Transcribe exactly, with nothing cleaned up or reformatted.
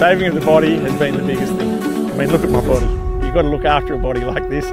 saving of the body has been the biggest thing. I mean, look at my body. You've got to look after a body like this.